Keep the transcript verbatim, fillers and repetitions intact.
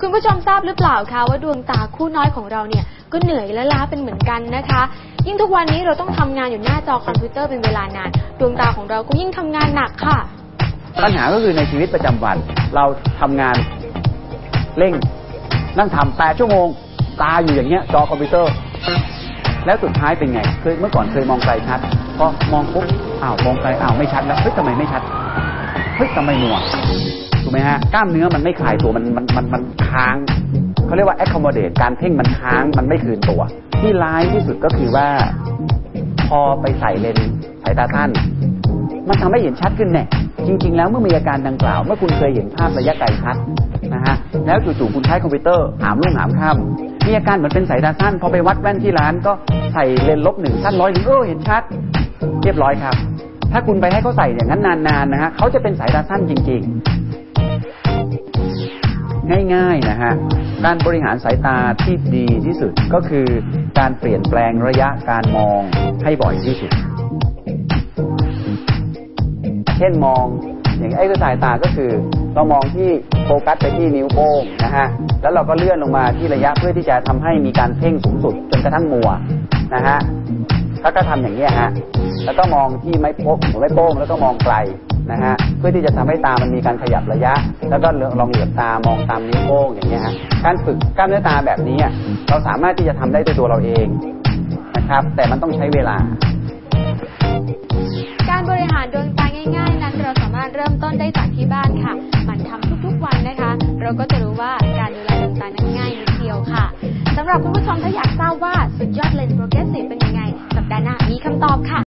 คุณผู้ชมทราบหรือเปล่าคะว่าดวงตาคู่น้อยของเราเนี่ยก็เหนื่อยและล้าเป็นเหมือนกันนะคะยิ่งทุกวันนี้เราต้องทำงานอยู่หน้าจอคอมพิวเตอร์เป็นเวลานานดวงตาของเราก็ยิ่งทำงานหนักค่ะปัญหาก็คือในชีวิตประจำวันเราทำงานเร่งนั่งทำแปดชั่วโมงตาอยู่อย่างเงี้ยจอคอมพิวเตอร์แล้วสุดท้ายเป็นไงเคยเมื่อก่อนเคยมองไกลชัดพอมองปุ๊บอ้าวมองไกลอ้าวไม่ชัดแล้วเฮ้ยทำไมไม่ชัดเฮ้ยทำไมหนัวถูกไหมฮะกล้ามเนื้อมันไม่คลายตัวมันมันมันมันค้างเขาเรียกว่า accommodate การเพ่งมันค้างมันไม่คืนตัวที่ร้ายที่สุดก็คือว่าพอไปใส่เลนส์สายตาสั้นมันทำให้เห็นชัดขึ้นแน่จริงๆแล้วเมื่อมีอาการดังกล่าวเมื่อคุณเคยเห็นภาพระยะไกลชัดนะฮะแล้วจู่ๆคุณใช้คอมพิวเตอร์หามรุ่งหามค่ำมีอาการเหมือนเป็นสายตาสั้นพอไปวัดแว่นที่ร้านก็ใส่เลนส์ลบหนึ่งสั้นร้อยหนึ่งเออเห็นชัดเรียบร้อยครับถ้าคุณไปให้เขาใส่อย่างนั้นนานๆนะฮะเขาจะเป็นสายตาสั้นจริงๆง่ายๆนะฮะการบริหารสายตาที่ดีที่สุดก็คือการเปลี่ยนแปลงระยะการมองให้บ่อยที่สุดเช่นมองอย่างไอ้สายตาก็คือเรามองที่โฟกัสไปที่นิ้วโป้งนะฮะแล้วเราก็เลื่อนลงมาที่ระยะเพื่อที่จะทำให้มีการเพ่งสูงสุดจนกระทั่งมัวนะฮะแล้วก็ทำอย่างนี้ฮะแล้วก็มองที่ไม้โป้งหัวไม้โป้งแล้วก็มองไกลนะฮะเพื่อที่จะทำให้ตามันมีการขยับระยะแล้วก็ลองเหลือบตามองตามนิ้วโป้งอย่างนี้ฮะการฝึกกล้ามเนื้อตาแบบนี้เราสามารถที่จะทำได้ด้วยตัวเราเองนะครับแต่มันต้องใช้เวลาการบริหารดวงตาง่ายๆนั้นเราสามารถเริ่มต้นได้จากที่บ้านค่ะมันทำทุกๆวันนะคะเราก็จะรู้ว่าการดูแลดวงตานั้นง่ายนิดเดียวค่ะสำหรับคุณผู้ชมถ้าอยากทราบว่าสุดยอดเลนส์โปรเกรสซีฟเป็นยังไงสัปดาห์หน้ามีคำตอบค่ะ